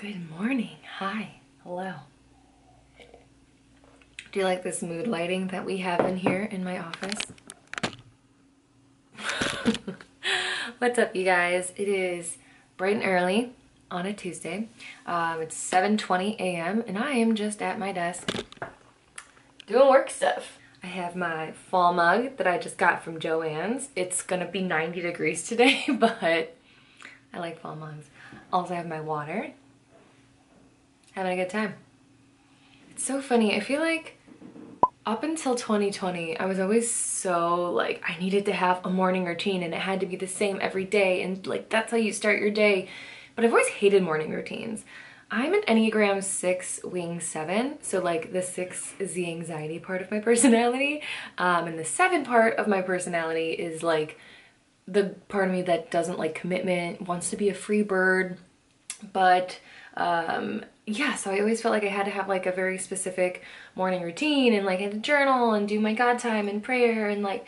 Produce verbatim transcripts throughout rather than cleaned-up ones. Good morning. Hi. Hello. Do you like this mood lighting that we have in here in my office? What's up, you guys? It is bright and early on a Tuesday. Um, it's seven twenty a m and I am just at my desk doing work stuff. I have my fall mug that I just got from Joann's. It's gonna be ninety degrees today, but I like fall mugs. Also, I have my water. Having a good time. It's so funny. I feel like up until twenty twenty, I was always so like, I needed to have a morning routine and it had to be the same every day. And like, that's how you start your day. But I've always hated morning routines. I'm an Enneagram six wing seven. So like the six is the anxiety part of my personality. Um, and the seven part of my personality is like the part of me that doesn't like commitment, wants to be a free bird. But um, yeah, so I always felt like I had to have like a very specific morning routine and like I had to journal and do my God time and prayer and like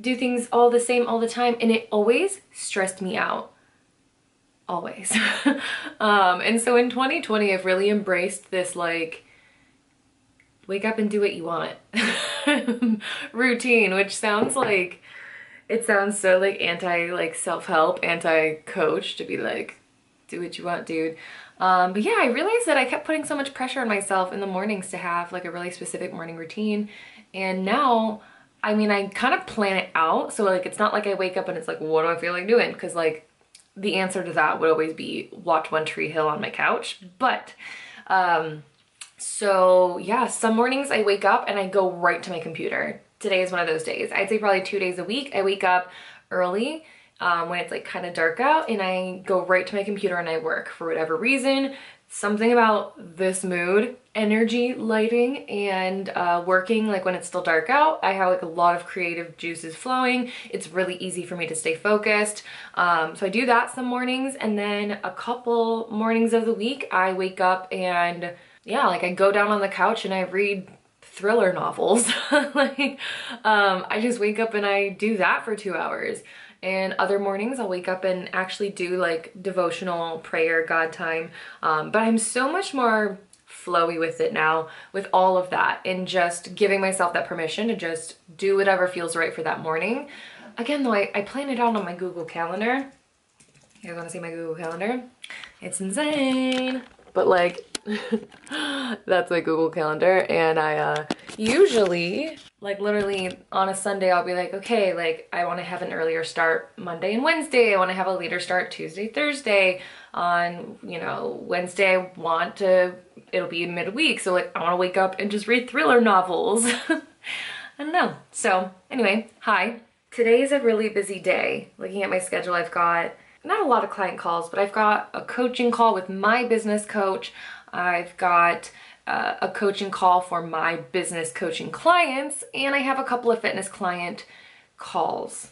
do things all the same all the time. And it always stressed me out. Always. um, and so in twenty twenty, I've really embraced this like, wake up and do what you want routine, which sounds like, it sounds so like anti like self-help, anti-coach to be like, do what you want, dude. Um, but yeah, I realized that I kept putting so much pressure on myself in the mornings to have like a really specific morning routine. And now, I mean, I kind of plan it out. So like, it's not like I wake up and it's like, what do I feel like doing? Cause like the answer to that would always be watch One Tree Hill on my couch. But, um, so yeah, some mornings I wake up and I go right to my computer. Today is one of those days. I'd say probably two days a week. I wake up early um, when it's like kind of dark out and I go right to my computer and I work for whatever reason. Something about this mood, energy, lighting, and uh, working like when it's still dark out. I have like a lot of creative juices flowing. It's really easy for me to stay focused. Um, so I do that some mornings, and then a couple mornings of the week I wake up and yeah, like I go down on the couch and I read thriller novels. like um, I just wake up and I do that for two hours. And other mornings I'll wake up and actually do like devotional prayer, God time. Um, but I'm so much more flowy with it now with all of that and just giving myself that permission to just do whatever feels right for that morning. Again, though, I, I plan it out on my Google Calendar. You guys wanna see my Google Calendar? It's insane. But like, that's my Google Calendar. And I uh, usually, like literally on a Sunday, I'll be like, okay, like I wanna have an earlier start Monday and Wednesday. I wanna have a later start Tuesday, Thursday. On, you know, Wednesday, I want to, it'll be midweek. So like, I wanna wake up and just read thriller novels. I don't know. So anyway, hi. Today is a really busy day. Looking at my schedule, I've got not a lot of client calls, but I've got a coaching call with my business coach. I've got uh, a coaching call for my business coaching clients, and I have a couple of fitness client calls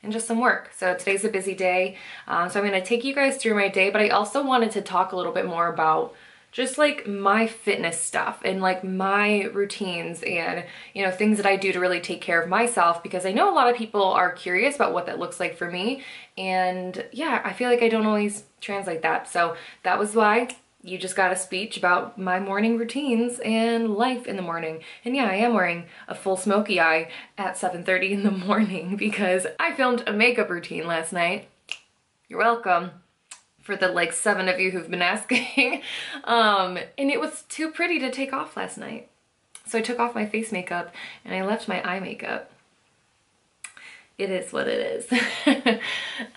and just some work. So today's a busy day. Um, so I'm gonna take you guys through my day, but I also wanted to talk a little bit more about just like my fitness stuff and like my routines and, you know, things that I do to really take care of myself, because I know a lot of people are curious about what that looks like for me. And yeah, I feel like I don't always translate that. So that was why you just got a speech about my morning routines and life in the morning. And yeah, I am wearing a full smoky eye at seven thirty in the morning because I filmed a makeup routine last night. You're welcome for the like seven of you who've been asking. um, and it was too pretty to take off last night. So I took off my face makeup and I left my eye makeup. It is what it is.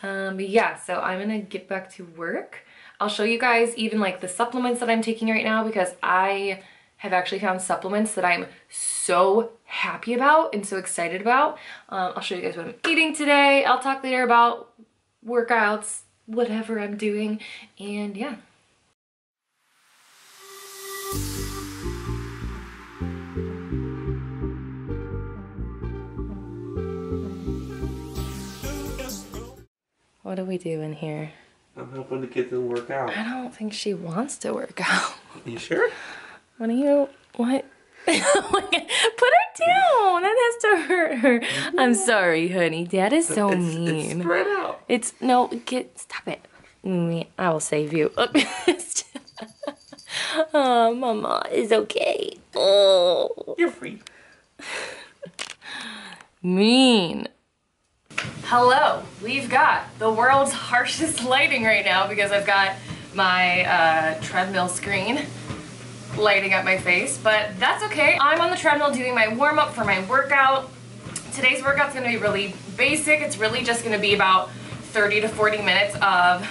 um, but yeah, so I'm gonna get back to work. I'll show you guys even like the supplements that I'm taking right now, because I have actually found supplements that I'm so happy about and so excited about. Um, I'll show you guys what I'm eating today. I'll talk later about workouts, whatever I'm doing, and yeah. What are we doing here? I'm hoping the kid didn't work out. I don't think she wants to work out. You sure? What are you, what? Put her down, that has to hurt her. I'm sorry, honey, Dad is so it's, mean. It's spread out. It's, no, get, stop it. I will save you. Oh, Mama, it's okay. Oh. You're free. Mean. Hello, we've got the world's harshest lighting right now because I've got my uh, treadmill screen lighting up my face, but that's okay. I'm on the treadmill doing my warm-up for my workout. Today's workout's gonna be really basic. It's really just gonna be about thirty to forty minutes of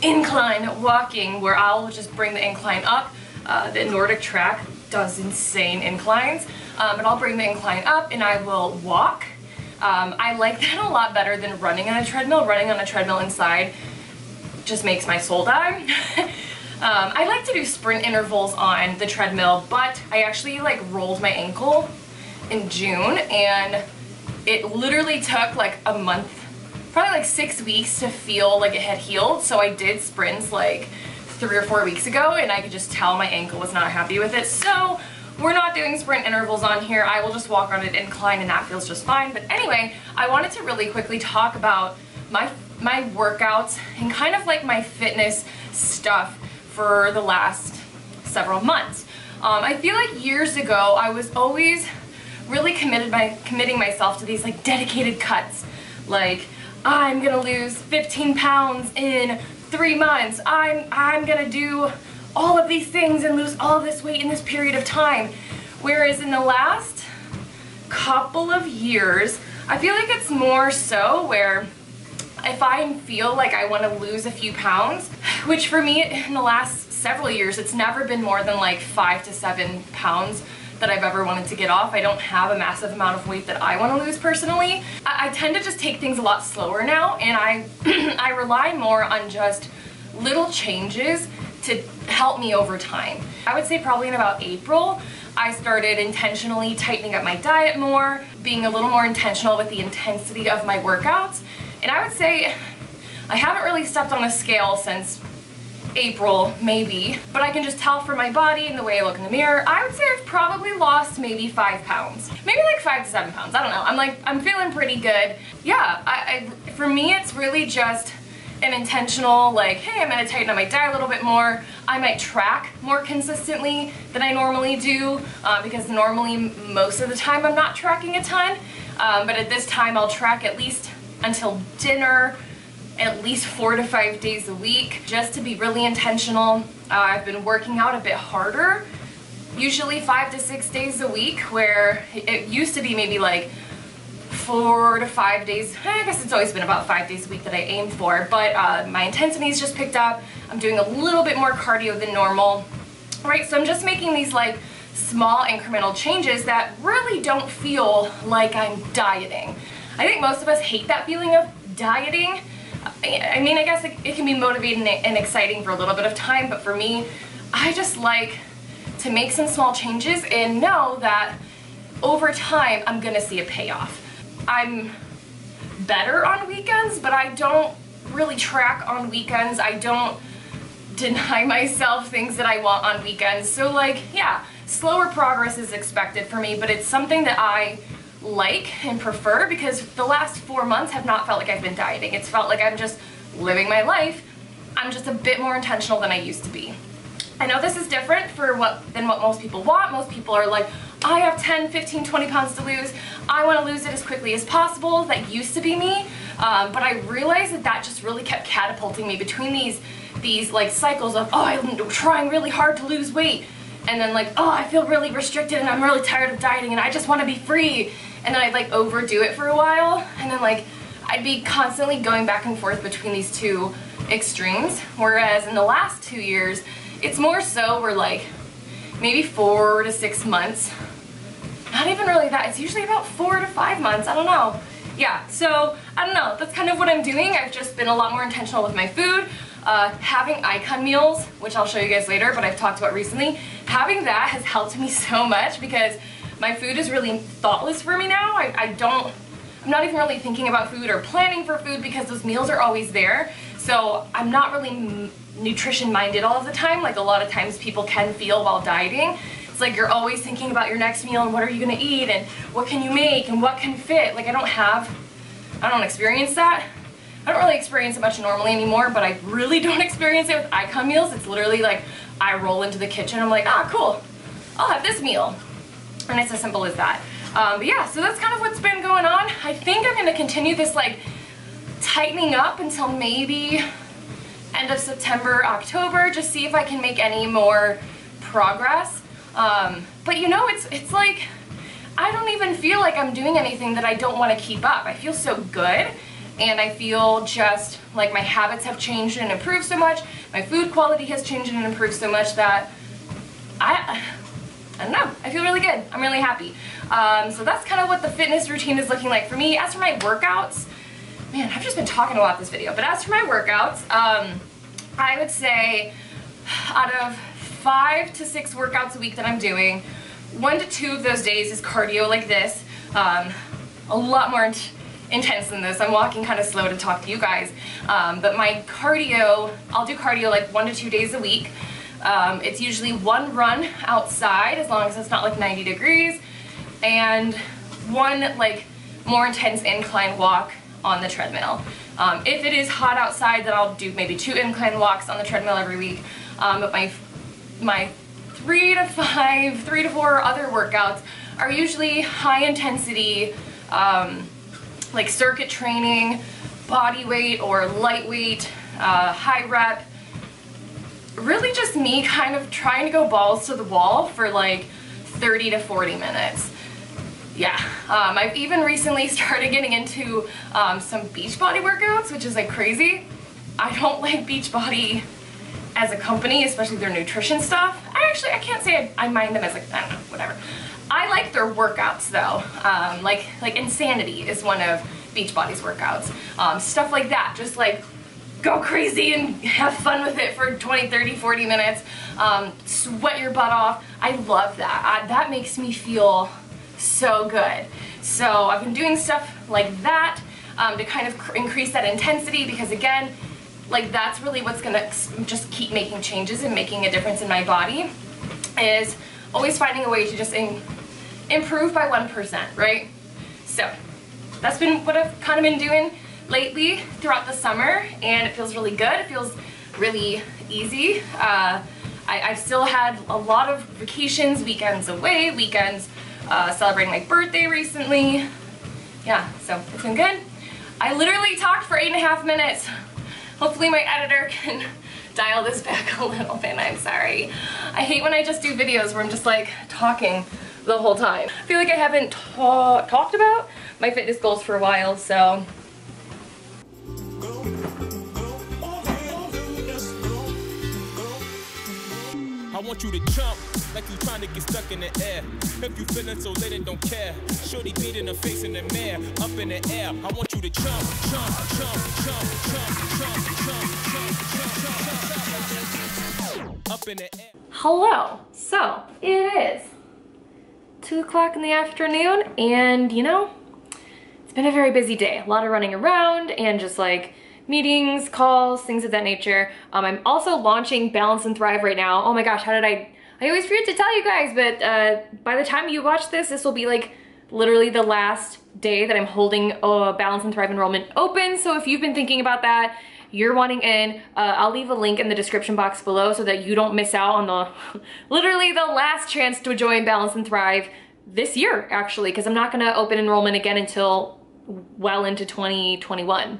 incline walking where I'll just bring the incline up. Uh, the Nordic track does insane inclines, um, but I'll bring the incline up and I will walk. Um, I like that a lot better than running on a treadmill. Running on a treadmill inside just makes my soul die. Um, I like to do sprint intervals on the treadmill, but I actually like rolled my ankle in June and it literally took like a month, probably like six weeks to feel like it had healed. So I did sprints like three or four weeks ago and I could just tell my ankle was not happy with it. So we're not doing sprint intervals on here. I will just walk on an incline and that feels just fine. But anyway, I wanted to really quickly talk about my, my workouts and kind of like my fitness stuff for the last several months. Um, I feel like years ago, I was always really committed by committing myself to these like dedicated cuts. Like, I'm gonna lose fifteen pounds in three months. I'm, I'm gonna do all of these things and lose all this weight in this period of time. Whereas in the last couple of years, I feel like it's more so where if I feel like I want to lose a few pounds, which for me in the last several years, it's never been more than like five to seven pounds that I've ever wanted to get off. I don't have a massive amount of weight that I want to lose personally. I, I tend to just take things a lot slower now, and I, I rely more on just little changes to help me over time. I would say probably in about April, I started intentionally tightening up my diet more, being a little more intentional with the intensity of my workouts. And I would say I haven't really stepped on a scale since April, maybe, but I can just tell from my body and the way I look in the mirror, I would say I've probably lost maybe five pounds, maybe like five to seven pounds. I don't know. I'm like, I'm feeling pretty good. Yeah, I, I, for me, it's really just an intentional, like, hey, I'm gonna tighten up my diet a little bit more. I might track more consistently than I normally do uh, because normally most of the time I'm not tracking a ton, um, but at this time I'll track at least until dinner, at least four to five days a week, just to be really intentional. Uh, I've been working out a bit harder, usually five to six days a week, where it used to be maybe like four to five days. I guess it's always been about five days a week that I aim for, but uh, my intensity's just picked up. I'm doing a little bit more cardio than normal, right? So I'm just making these like small incremental changes that really don't feel like I'm dieting. I think most of us hate that feeling of dieting. I mean, I guess it, it can be motivating and exciting for a little bit of time, but for me, I just like to make some small changes and know that over time, I'm gonna see a payoff. I'm better on weekends, but I don't really track on weekends. I don't deny myself things that I want on weekends. So like, yeah, slower progress is expected for me, but it's something that I like and prefer because the last four months have not felt like I've been dieting. It's felt like I'm just living my life. I'm just a bit more intentional than I used to be. I know this is different for what than what most people want. Most people are like, I have ten, fifteen, twenty pounds to lose. I want to lose it as quickly as possible. That used to be me, um, but I realized that that just really kept catapulting me between these these like cycles of, oh, I'm trying really hard to lose weight, and then like, oh, I feel really restricted and I'm really tired of dieting and I just want to be free. And then I'd like overdo it for a while, and then like I'd be constantly going back and forth between these two extremes. Whereas in the last two years, it's more so we're like maybe four to six months. Not even really that. It's usually about four to five months. I don't know. Yeah. So I don't know. That's kind of what I'm doing. I've just been a lot more intentional with my food. Uh, having Icon Meals, which I'll show you guys later, but I've talked about recently, having that has helped me so much because my food is really thoughtless for me now. I, I don't, I'm not even really thinking about food or planning for food because those meals are always there. So I'm not really nutrition minded all of the time. Like a lot of times people can feel while dieting. It's like you're always thinking about your next meal and what are you gonna eat and what can you make and what can fit. Like I don't have, I don't experience that. I don't really experience it much normally anymore, but I really don't experience it with ICON meals. It's literally like I roll into the kitchen, I'm like, ah, cool, I'll have this meal. And it's as simple as that. Um, but yeah, so that's kind of what's been going on. I think I'm going to continue this like tightening up until maybe end of September, October, just see if I can make any more progress. Um, but you know, it's, it's like, I don't even feel like I'm doing anything that I don't want to keep up. I feel so good, and I feel just like my habits have changed and improved so much. My food quality has changed and improved so much that I, I don't know, I feel really good. I'm really happy. Um, so that's kind of what the fitness routine is looking like for me. As for my workouts, man, I've just been talking a lot this video, but as for my workouts, um, I would say out of five to six workouts a week that I'm doing, one to two of those days is cardio like this, um, a lot more int intense than this. I'm walking kind of slow to talk to you guys, um, but my cardio, I'll do cardio like one to two days a week. Um, it's usually one run outside, as long as it's not like ninety degrees, and one like more intense incline walk on the treadmill. Um, if it is hot outside, then I'll do maybe two incline walks on the treadmill every week, um, but my, my three to five, three to four other workouts are usually high intensity, um, like circuit training, body weight or lightweight, uh, high rep. Really just me kind of trying to go balls to the wall for like thirty to forty minutes. Yeah, um, I've even recently started getting into um, some Beachbody workouts, which is like crazy. I don't like Beachbody as a company, especially their nutrition stuff. I actually, I can't say I, I mind them as like, I don't know, whatever. I like their workouts though. Um, like, like Insanity is one of Beachbody's workouts. Um, stuff like that, just like go crazy and have fun with it for twenty, thirty, forty minutes. Um, sweat your butt off. I love that. I, that makes me feel so good. So I've been doing stuff like that um, to kind of increase that intensity, because again, like that's really what's gonna just keep making changes and making a difference in my body, is always finding a way to just in, improve by one percent, right? So that's been what I've kind of been doing lately throughout the summer, and it feels really good. It feels really easy. Uh, I, I've still had a lot of vacations, weekends away, weekends uh, celebrating my birthday recently. Yeah, so it's been good. I literally talked for eight and a half minutes. Hopefully my editor can dial this back a little bit, I'm sorry. I hate when I just do videos where I'm just like talking the whole time. I feel like I haven't ta talked about my fitness goals for a while, so. I want you to jump like you trying to get stuck in the air. If you feeling so late and don't care, shorty beat in the face in the mirror, up in the air. I want you to jump, jump, jump, jump, jump, jump, jump, jump, jump, jump, up in the air. Hello. So it is two o'clock in the afternoon, and you know, it's been a very busy day. A lot of running around and just like meetings, calls, things of that nature. Um, I'm also launching Balance and Thrive right now. Oh my gosh, how did I, I always forget to tell you guys, but uh, by the time you watch this, this will be like literally the last day that I'm holding uh, Balance and Thrive enrollment open. So if you've been thinking about that, you're wanting in, uh, I'll leave a link in the description box below so that you don't miss out on the, literally the last chance to join Balance and Thrive this year, actually, because I'm not gonna open enrollment again until well into twenty twenty-one.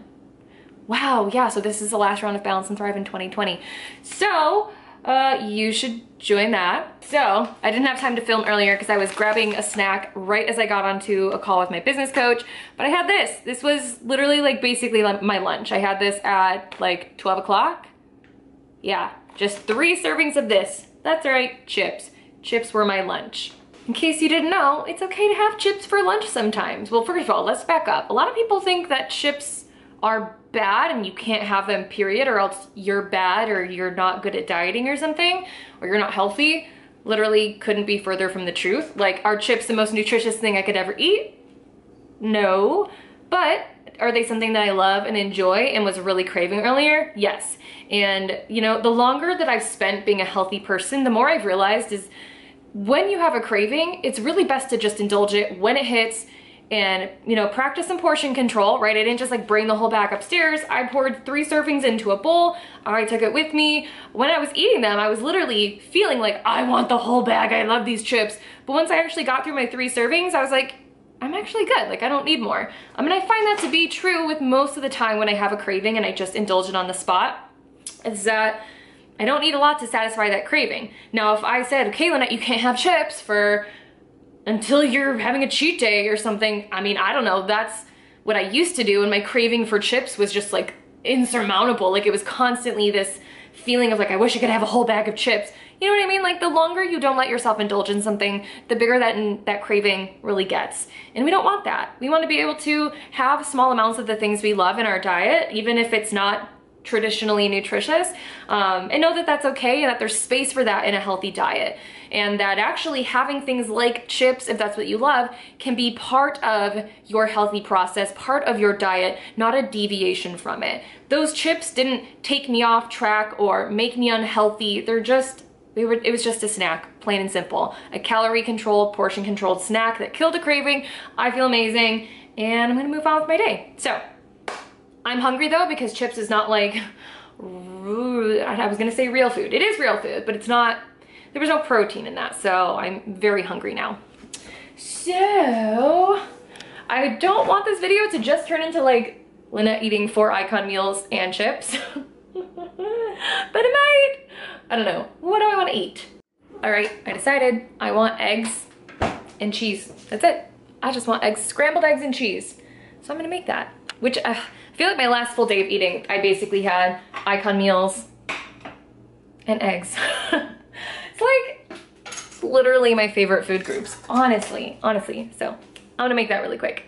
Wow, yeah, so this is the last round of Balance and Thrive in twenty twenty. So, uh, you should join that. So, I didn't have time to film earlier because I was grabbing a snack right as I got onto a call with my business coach, but I had this. This was literally like basically my lunch. I had this at like twelve o'clock. Yeah, just three servings of this. That's right, chips. Chips were my lunch. In case you didn't know, it's okay to have chips for lunch sometimes. Well, first of all, let's back up. A lot of people think that chips are bad and you can't have them, period, or else you're bad or you're not good at dieting or something, or you're not healthy. Literally couldn't be further from the truth. Like, are chips the most nutritious thing I could ever eat? No. But are they something that I love and enjoy and was really craving earlier? Yes. And you know, the longer that I've spent being a healthy person, the more I've realized is when you have a craving, it's really best to just indulge it when it hits and, you know, practice some portion control, right? I didn't just like bring the whole bag upstairs. I poured three servings into a bowl. I took it with me. When I was eating them, I was literally feeling like, I want the whole bag. I love these chips. But once I actually got through my three servings, I was like, I'm actually good. Like, I don't need more. I mean, I find that to be true with most of the time when I have a craving and I just indulge it on the spot, is that I don't need a lot to satisfy that craving. Now, if I said, okay, Lynette, you can't have chips for until you're having a cheat day or something, I mean, I don't know. That's what I used to do. And my craving for chips was just like insurmountable. Like, it was constantly this feeling of like, I wish I could have a whole bag of chips. You know what I mean? Like, the longer you don't let yourself indulge in something, the bigger that that craving really gets. And we don't want that. We want to be able to have small amounts of the things we love in our diet, even if it's not traditionally nutritious, um, and know that that's okay and that there's space for that in a healthy diet. And that actually having things like chips, if that's what you love, can be part of your healthy process, part of your diet, not a deviation from it. Those chips didn't take me off track or make me unhealthy. They're just, we were, it was just a snack, plain and simple. A calorie controlled, portion controlled snack that killed a craving. I feel amazing and I'm gonna move on with my day. So, I'm hungry though, because chips is not like, I was gonna say real food. It is real food, but it's not, there was no protein in that. So I'm very hungry now. So I don't want this video to just turn into like Lynette eating four Icon meals and chips, but it might. I don't know. What do I wanna eat? All right, I decided I want eggs and cheese. That's it. I just want eggs, scrambled eggs and cheese. So I'm gonna make that, which, uh, I feel like my last full day of eating, I basically had Icon meals and eggs. It's like literally my favorite food groups, honestly, honestly. So I'm gonna make that really quick.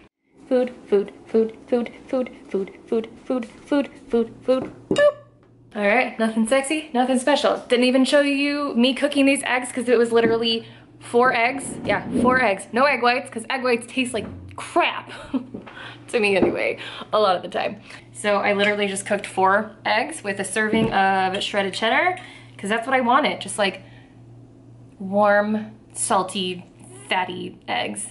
Food, food, food, food, food, food, food, food, food, food, food, boop. All right, nothing sexy, nothing special. Didn't even show you me cooking these eggs because it was literally four eggs. Yeah, four eggs, no egg whites because egg whites taste like crap. To me anyway, a lot of the time. So I literally just cooked four eggs with a serving of shredded cheddar because that's what I wanted, just like warm, salty, fatty eggs.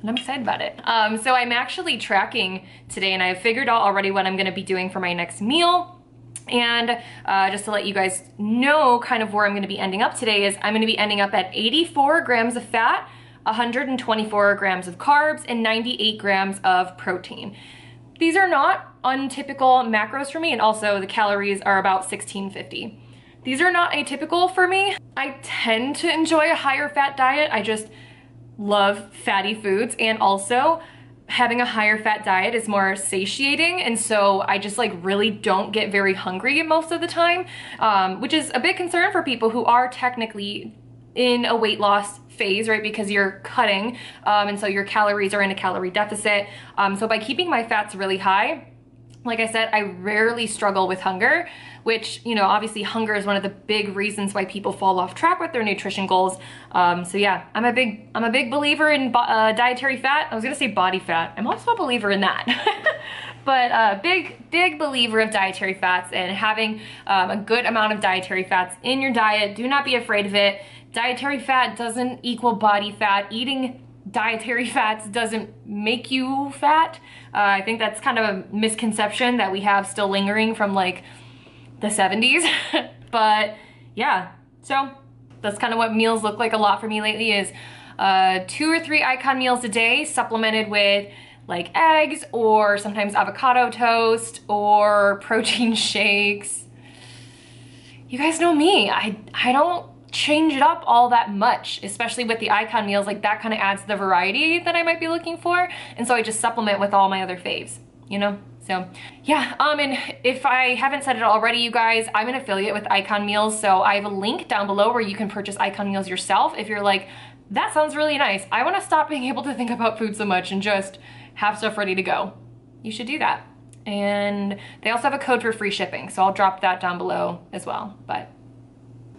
And I'm excited about it. Um, so I'm actually tracking today and I have figured out already what I'm gonna be doing for my next meal. And uh, just to let you guys know kind of where I'm gonna be ending up today is I'm gonna be ending up at eighty-four grams of fat, one hundred twenty-four grams of carbs, and ninety-eight grams of protein. These are not untypical macros for me, and also the calories are about sixteen fifty. These are not atypical for me. I tend to enjoy a higher fat diet. I just love fatty foods, and also having a higher fat diet is more satiating, and so I just like really don't get very hungry most of the time, um, which is a big concern for people who are technically in a weight loss phase, right? Because you're cutting, um, and so your calories are in a calorie deficit. Um, so by keeping my fats really high, like I said, I rarely struggle with hunger, which, you know, obviously hunger is one of the big reasons why people fall off track with their nutrition goals. Um, so yeah, I'm a big, I'm a big believer in uh, dietary fat. I was gonna say body fat. I'm also a believer in that. But a uh, big, big believer of dietary fats and having um, a good amount of dietary fats in your diet. Do not be afraid of it. Dietary fat doesn't equal body fat. Eating dietary fats doesn't make you fat. Uh, I think that's kind of a misconception that we have still lingering from like the seventies. But yeah, so that's kind of what meals look like a lot for me lately is uh, two or three Icon meals a day supplemented with like eggs or sometimes avocado toast or protein shakes. You guys know me, I, I don't change it up all that much, especially with the Icon meals, like that kind of adds the variety that I might be looking for. And so I just supplement with all my other faves, you know? So yeah, um, and if I haven't said it already, you guys, I'm an affiliate with Icon Meals. So I have a link down below where you can purchase Icon Meals yourself. If you're like, that sounds really nice. I want to stop being able to think about food so much and just have stuff ready to go. You should do that. And they also have a code for free shipping. So I'll drop that down below as well, but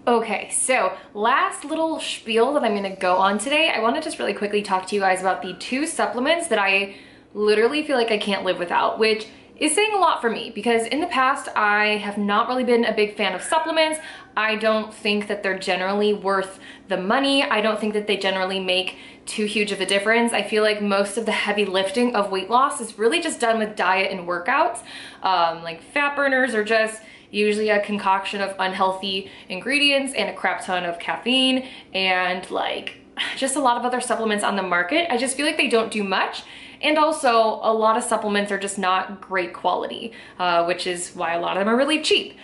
okay, so last little spiel that I'm gonna go on today, I wanna just really quickly talk to you guys about the two supplements that I literally feel like I can't live without, which is saying a lot for me, because in the past I have not really been a big fan of supplements. I don't think that they're generally worth the money. I don't think that they generally make too huge of a difference. I feel like most of the heavy lifting of weight loss is really just done with diet and workouts. Um, like fat burners are just usually a concoction of unhealthy ingredients and a crap ton of caffeine and like just a lot of other supplements on the market. I just feel like they don't do much. And also a lot of supplements are just not great quality, uh, which is why a lot of them are really cheap.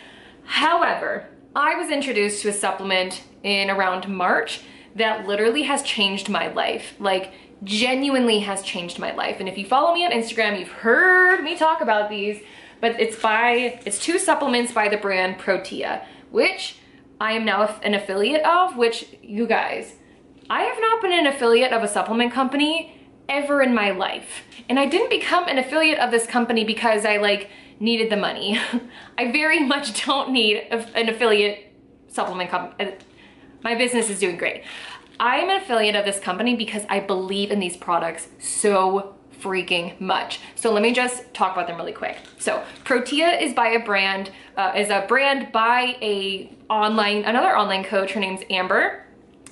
However, I was introduced to a supplement in around March that literally has changed my life, like genuinely has changed my life. And if you follow me on Instagram, you've heard me talk about these, but it's by, it's two supplements by the brand Protea, which I am now an affiliate of, which you guys, I have not been an affiliate of a supplement company ever in my life. And I didn't become an affiliate of this company because I like needed the money. I very much don't need an affiliate supplement company. My business is doing great. I'm an affiliate of this company because I believe in these products so freaking much. So let me just talk about them really quick. So Protea is by a brand, uh, is a brand by a online, another online coach. Her name's Amber.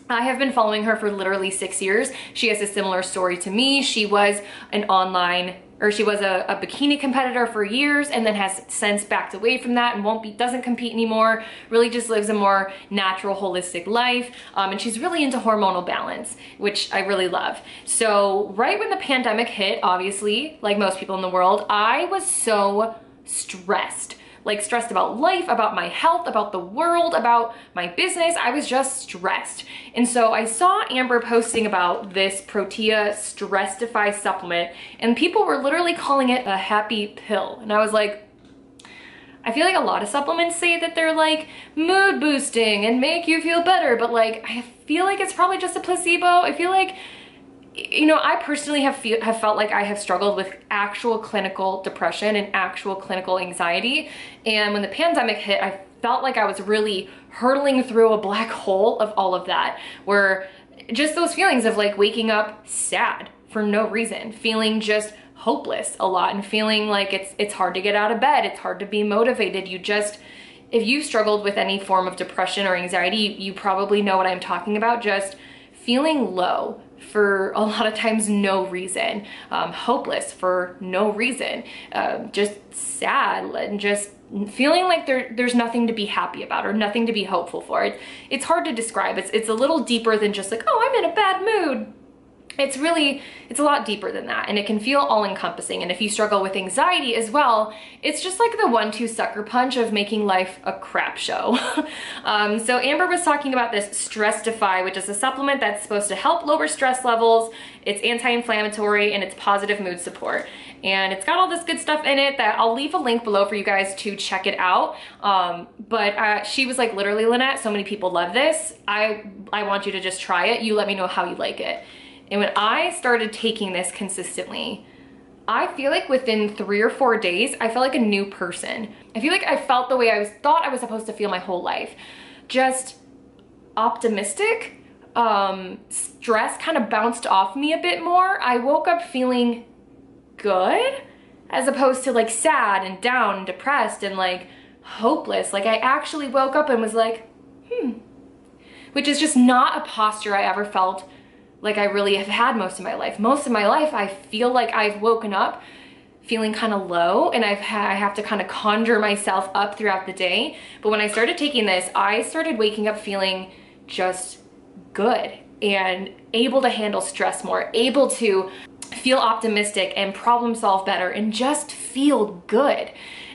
I have been following her for literally six years. She has a similar story to me. She was an online, or she was a, a bikini competitor for years and then has since backed away from that and won't be, doesn't compete anymore, really just lives a more natural, holistic life. Um, and she's really into hormonal balance, which I really love. So right when the pandemic hit, obviously, like most people in the world, I was so stressed. Like stressed about life, about my health, about the world, about my business. I was just stressed. And so I saw Amber posting about this Protea Stressify supplement and people were literally calling it a happy pill. And I was like, I feel like a lot of supplements say that they're like mood boosting and make you feel better, but like, I feel like it's probably just a placebo. I feel like, you know, I personally have, feel, have felt like I have struggled with actual clinical depression and actual clinical anxiety. And when the pandemic hit, I felt like I was really hurtling through a black hole of all of that, where just those feelings of like waking up sad for no reason, feeling just hopeless a lot and feeling like it's, it's hard to get out of bed. It's hard to be motivated. You just, if you struggled with any form of depression or anxiety, you, you probably know what I'm talking about. Just feeling low for a lot of times no reason, um, hopeless for no reason, uh, just sad and just feeling like there, there's nothing to be happy about or nothing to be hopeful for. It, it's hard to describe. It's, it's a little deeper than just like, oh, I'm in a bad mood. It's really, it's a lot deeper than that, and it can feel all-encompassing. And if you struggle with anxiety as well, it's just like the one two sucker punch of making life a crap show. um, so Amber was talking about this Stressify, which is a supplement that's supposed to help lower stress levels. It's anti-inflammatory and it's positive mood support. And it's got all this good stuff in it that I'll leave a link below for you guys to check it out. Um, but uh, she was like, literally, Lynette, so many people love this. I, I want you to just try it. You let me know how you like it. And when I started taking this consistently, I feel like within three or four days, I felt like a new person. I feel like I felt the way I was, thought I was supposed to feel my whole life. Just optimistic, um, stress kind of bounced off me a bit more. I woke up feeling good as opposed to like sad and down and depressed and like hopeless. Like I actually woke up and was like, hmm, which is just not a posture I ever felt like I really have had most of my life. Most of my life, I feel like I've woken up feeling kind of low and I've ha I have to kind of conjure myself up throughout the day. But when I started taking this, I started waking up feeling just good and able to handle stress more, able to feel optimistic and problem solve better and just feel good.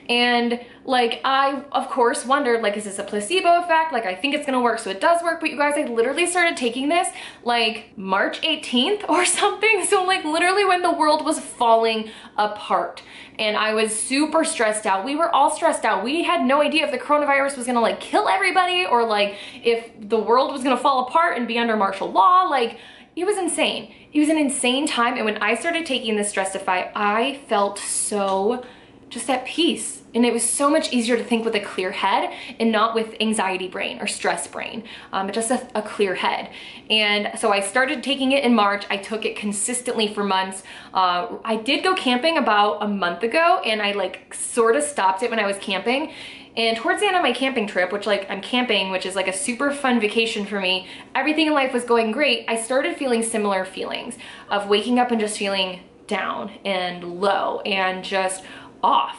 And like, I of course wondered, like, is this a placebo effect? Like, I think it's gonna work, so it does work. But you guys, I literally started taking this like March eighteenth or something. So like literally when the world was falling apart and I was super stressed out. We were all stressed out. We had no idea if the coronavirus was gonna like kill everybody or like if the world was gonna fall apart and be under martial law. Like, it was insane. It was an insane time. And when I started taking this Stressify, I felt so just at peace. And it was so much easier to think with a clear head and not with anxiety brain or stress brain, um, but just a, a clear head. And so I started taking it in March. I took it consistently for months. Uh, I did go camping about a month ago, and I like sort of stopped it when I was camping. And towards the end of my camping trip, which like I'm camping, which is like a super fun vacation for me, everything in life was going great. I started feeling similar feelings of waking up and just feeling down and low and just off.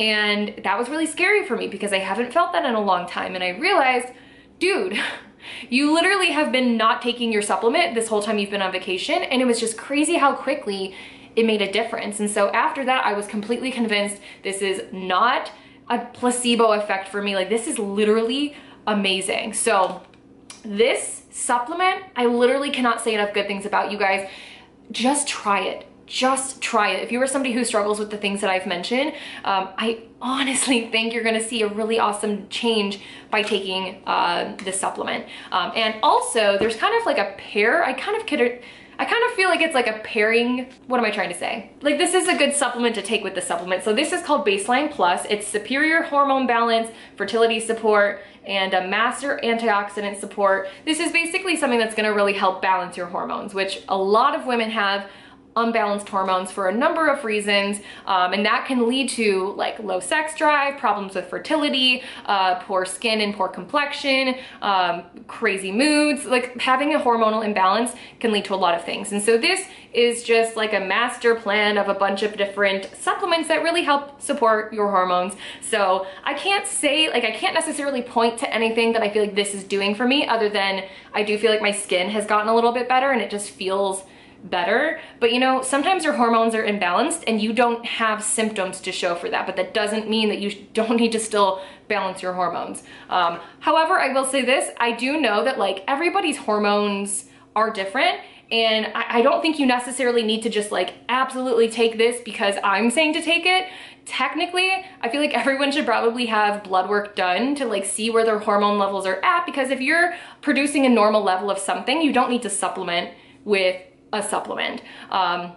And that was really scary for me because I haven't felt that in a long time. And I realized, dude, you literally have been not taking your supplement this whole time you've been on vacation. And it was just crazy how quickly it made a difference. And so after that, I was completely convinced this is not a placebo effect for me. Like, this is literally amazing. So this supplement, I literally cannot say enough good things about, you guys. Just try it. Just try it. If you are somebody who struggles with the things that I've mentioned, um, I honestly think you're gonna see a really awesome change by taking uh, this supplement. Um, and also, there's kind of like a pair, I kind of could, I kind of feel like it's like a pairing, what am I trying to say? Like, this is a good supplement to take with the supplement. So this is called Baseline Plus. It's superior hormone balance, fertility support, and a master antioxidant support. This is basically something that's gonna really help balance your hormones, which a lot of women have unbalanced hormones for a number of reasons, um, and that can lead to like low sex drive, problems with fertility, uh, poor skin and poor complexion, um, crazy moods. Like, having a hormonal imbalance can lead to a lot of things. And so this is just like a master plan of a bunch of different supplements that really help support your hormones. So I can't say, like, I can't necessarily point to anything that I feel like this is doing for me, other than I do feel like my skin has gotten a little bit better and it just feels better. But you know, sometimes your hormones are imbalanced and you don't have symptoms to show for that, but that doesn't mean that you don't need to still balance your hormones. Um, however, I will say this, I do know that like everybody's hormones are different, and I, I don't think you necessarily need to just like absolutely take this because I'm saying to take it. Technically, I feel like everyone should probably have blood work done to like see where their hormone levels are at, because if you're producing a normal level of something, you don't need to supplement with a supplement. Um,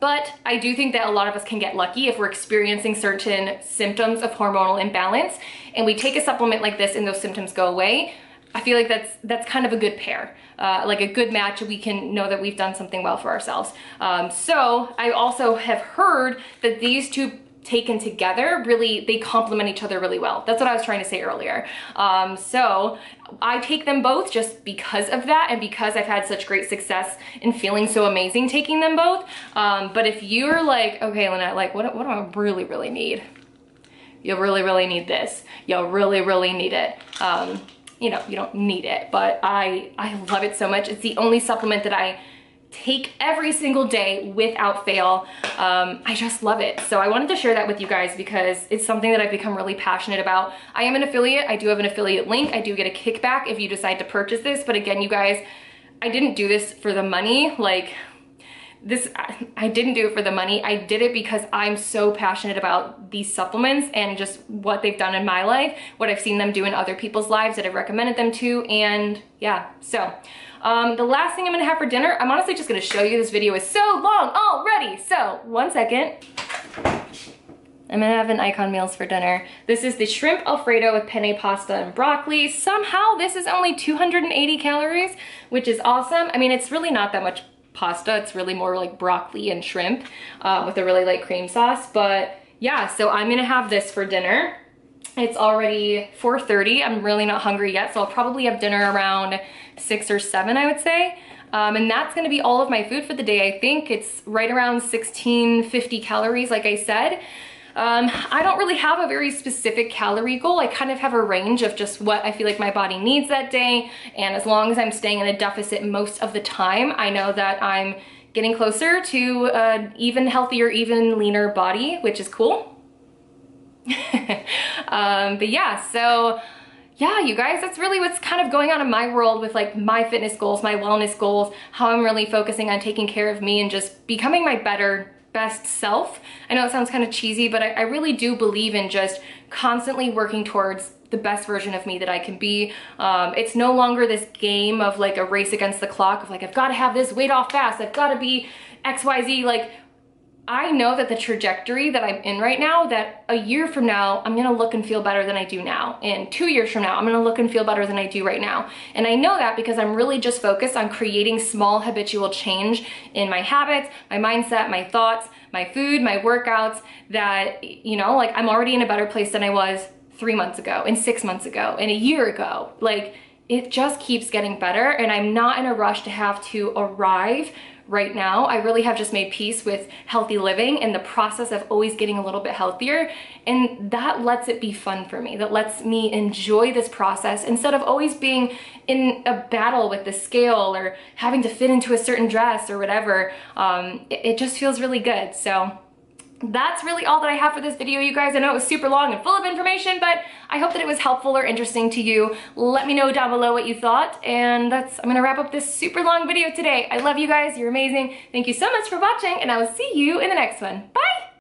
but I do think that a lot of us can get lucky if we're experiencing certain symptoms of hormonal imbalance and we take a supplement like this and those symptoms go away. I feel like that's that's kind of a good pair, uh, like a good match. We can know that we've done something well for ourselves. Um, so I also have heard that these two taken together, really, they complement each other really well. That's what I was trying to say earlier. Um, so I take them both just because of that, and because I've had such great success and feeling so amazing taking them both. Um, but if you're like, okay, Lynette, like what, what do I really, really need? You'll really, really need this. You'll really, really need it. Um, you know, you don't need it, but I, I love it so much. It's the only supplement that I take every single day without fail. Um, I just love it. So I wanted to share that with you guys because it's something that I've become really passionate about. I am an affiliate. I do have an affiliate link. I do get a kickback if you decide to purchase this. But again, you guys, I didn't do this for the money. Like this, I didn't do it for the money. I did it because I'm so passionate about these supplements and just what they've done in my life, what I've seen them do in other people's lives that I've recommended them to. And yeah, so Um, the last thing I'm gonna have for dinner, I'm honestly just gonna show you, this video is so long already. So one second, I'm gonna have an Icon Meals for dinner. This is the shrimp Alfredo with penne pasta and broccoli. Somehow this is only two hundred eighty calories, which is awesome. I mean, it's really not that much pasta. It's really more like broccoli and shrimp uh, with a really light cream sauce. But yeah, so I'm gonna have this for dinner. It's already four thirty. I'm really not hungry yet, so I'll probably have dinner around six or seven, I would say. Um, and that's gonna be all of my food for the day, I think. It's right around sixteen fifty calories, like I said. Um, I don't really have a very specific calorie goal. I kind of have a range of just what I feel like my body needs that day. And as long as I'm staying in a deficit most of the time, I know that I'm getting closer to an even healthier, even leaner body, which is cool. um, but yeah, so yeah, you guys, that's really what's kind of going on in my world with like my fitness goals, my wellness goals, how I'm really focusing on taking care of me and just becoming my better, best self. I know it sounds kind of cheesy, but I, I really do believe in just constantly working towards the best version of me that I can be. Um, it's no longer this game of like a race against the clock of like, I've got to have this weight off fast. I've got to be X Y Z. Like, I know that the trajectory that I'm in right now, that a year from now, I'm gonna look and feel better than I do now. And two years from now, I'm gonna look and feel better than I do right now. And I know that because I'm really just focused on creating small habitual change in my habits, my mindset, my thoughts, my food, my workouts, that, you know, like I'm already in a better place than I was three months ago and six months ago and a year ago. Like it just keeps getting better, and I'm not in a rush to have to arrive right now. I really have just made peace with healthy living and the process of always getting a little bit healthier, and that lets it be fun for me. That lets me enjoy this process instead of always being in a battle with the scale or having to fit into a certain dress or whatever. Um, it, it just feels really good. So that's really all that I have for this video, you guys. I know it was super long and full of information, but I hope that it was helpful or interesting to you. Let me know down below what you thought, and that's, I'm gonna wrap up this super long video today. I love you guys, you're amazing. Thank you so much for watching, and I will see you in the next one. Bye!